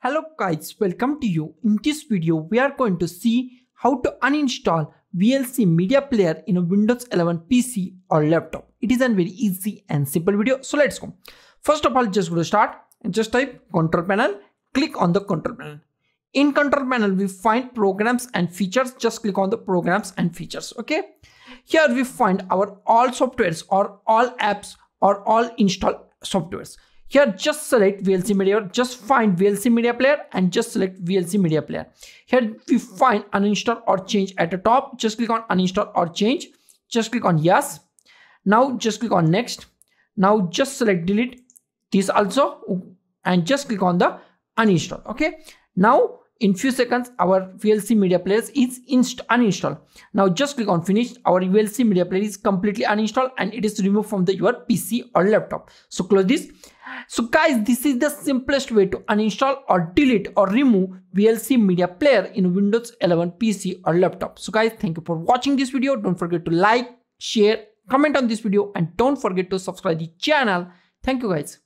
Hello guys, welcome to you. In this video, we are going to see how to uninstall VLC Media Player in a Windows 11 PC or laptop. It is a very easy and simple video. So let's go. First of all, just go to start and just type Control Panel. Click on the Control Panel. In Control Panel, we find Programs and Features. Just click on the Programs and Features. Okay. Here we find our all softwares or all apps or all install softwares. Here just select VLC Media, just find VLC Media Player and just select VLC Media Player. Here we find uninstall or change at the top. Just click on uninstall or change. Just click on yes. Now just click on next. Now just select delete this also and just click on the uninstall. Okay. Now in few seconds our VLC Media Player is uninstalled. Now just click on finish. Our VLC Media Player is completely uninstalled and it is removed from your PC or laptop. So close this. So guys, this is the simplest way to uninstall or delete or remove VLC Media Player in Windows 11 PC or laptop. So guys, thank you for watching this video. Don't forget to like, share, comment on this video and don't forget to subscribe the channel. Thank you guys.